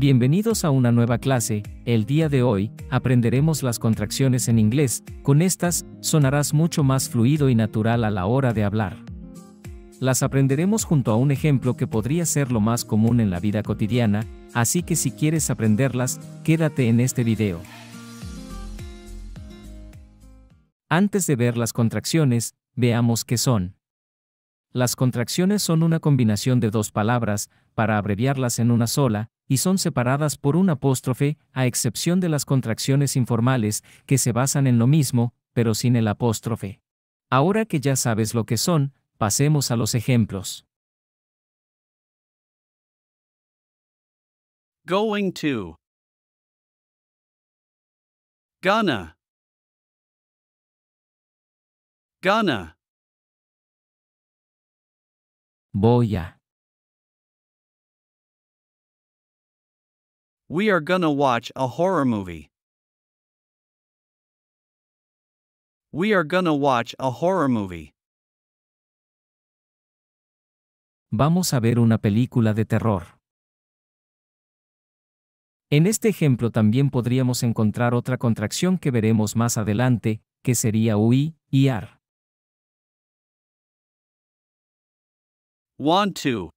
Bienvenidos a una nueva clase. El día de hoy, aprenderemos las contracciones en inglés. Con estas, sonarás mucho más fluido y natural a la hora de hablar. Las aprenderemos junto a un ejemplo que podría ser lo más común en la vida cotidiana, así que si quieres aprenderlas, quédate en este video. Antes de ver las contracciones, veamos qué son. Las contracciones son una combinación de dos palabras, para abreviarlas en una sola, y son separadas por un apóstrofe, a excepción de las contracciones informales, que se basan en lo mismo, pero sin el apóstrofe. Ahora que ya sabes lo que son, pasemos a los ejemplos. Going to. Gonna. Gonna. Voy a. We are gonna watch a horror movie. We are gonna watch a horror movie. Vamos a ver una película de terror. En este ejemplo también podríamos encontrar otra contracción que veremos más adelante, que sería we y are. Want to.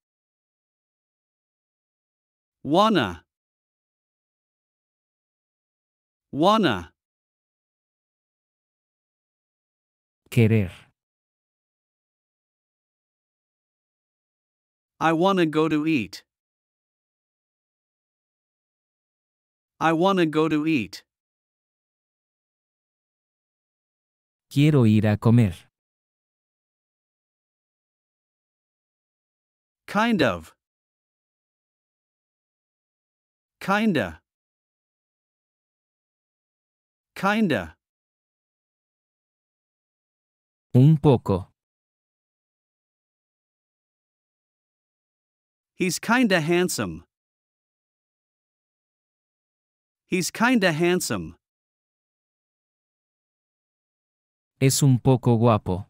Wanna. Wanna. Querer. I wanna go to eat. I wanna go to eat. Quiero ir a comer. Kind of. Kinda. Kinda. Un poco. He's kinda handsome. He's kinda handsome. Es un poco guapo.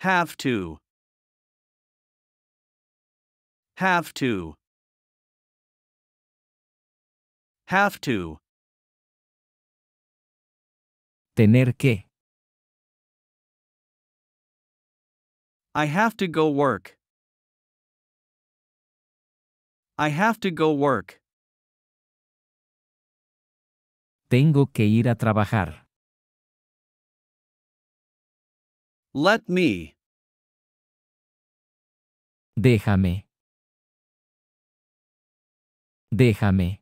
Have to. Have to. Have to. Tener que. I have to go work. I have to go work. Tengo que ir a trabajar. Let me. Déjame. Déjame.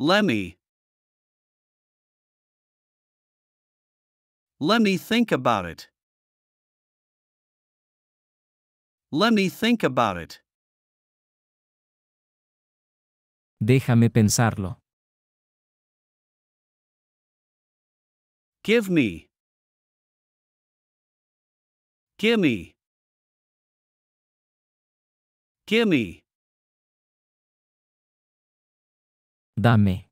Lemme. Let me think about it. Let me think about it. Déjame pensarlo. Give me. Gimme. Gimme. Dame.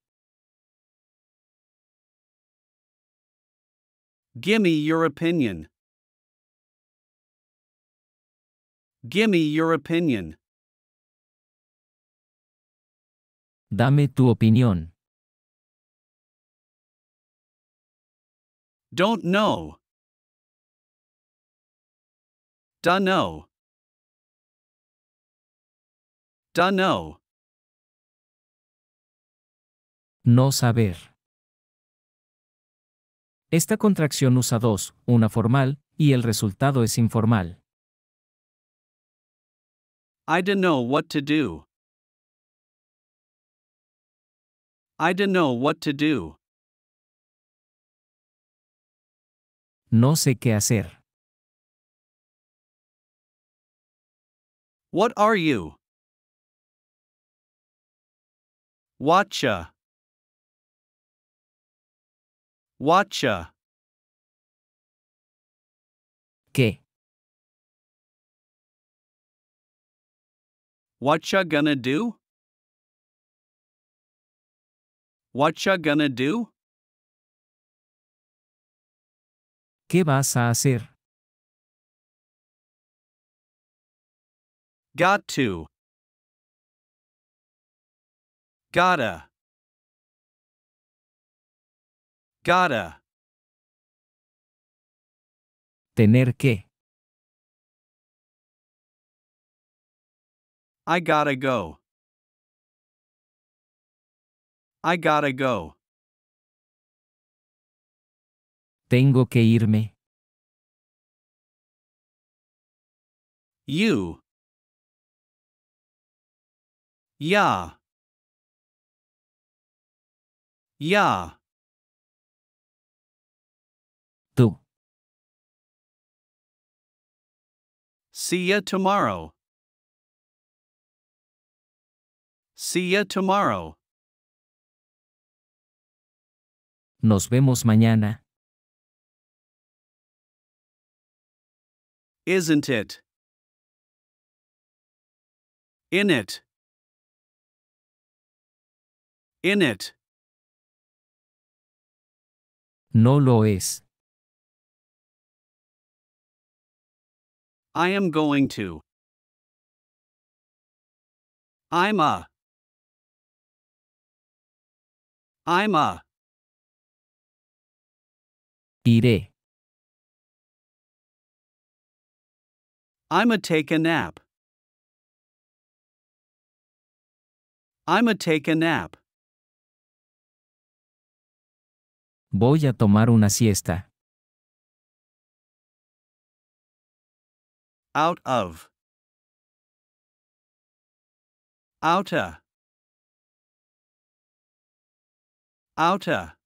Gimme your opinion. Gimme your opinion. Dame tu opinión. Don't know. Dunno. Dunno. No saber. Esta contracción usa dos, una formal, y el resultado es informal. I dunno what to do. I dunno what to do. No sé qué hacer. What are you? Watcha. Watcha. ¿Qué? Watcha gonna do? Watcha gonna do? ¿Qué vas a hacer? Got to. Gotta. Gotta. Tener que. I gotta go. I gotta go. Tengo que irme. You. Ya. Ya. Tú. See ya tomorrow. See ya tomorrow. Nos vemos mañana. Isn't it? In it. In it. No lo es. I am going to. I'm a. I'm a. Iré. I'ma take a nap. I'ma take a nap. Voy a tomar una siesta. Out of. Outa. Outa.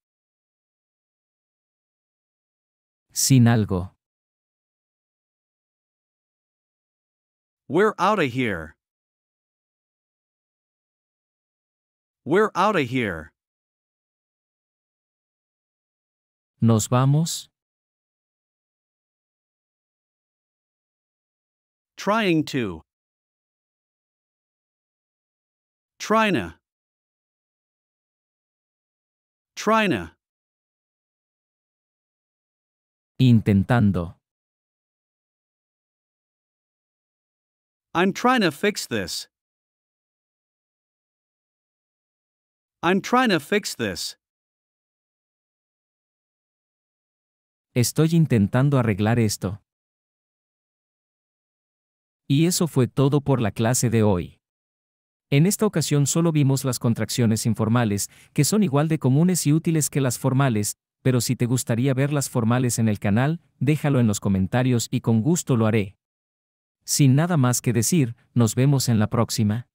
Sin algo. We're outta here. We're outta here. Nos vamos. Trying to. Tryna. Tryna. Intentando. I'm trying to fix this. I'm trying to fix this. Estoy intentando arreglar esto. Y eso fue todo por la clase de hoy. En esta ocasión solo vimos las contracciones informales, que son igual de comunes y útiles que las formales, pero si te gustaría ver las formales en el canal, déjalo en los comentarios y con gusto lo haré. Sin nada más que decir, nos vemos en la próxima.